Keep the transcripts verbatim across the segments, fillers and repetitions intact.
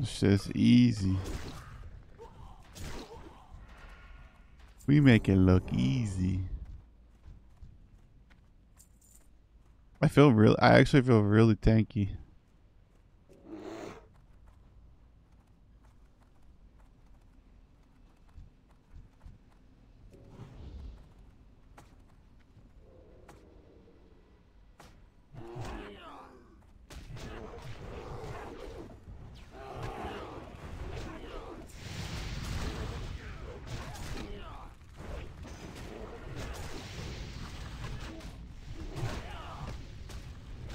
It's just easy. We make it look easy. I feel real. I actually feel really tanky.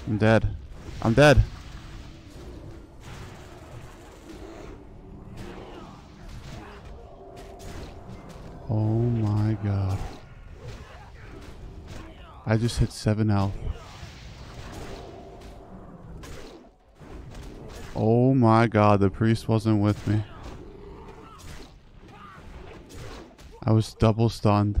I'm dead. I'm dead. Oh my god. I just hit seven health. Oh my god, the priest wasn't with me. I was double stunned.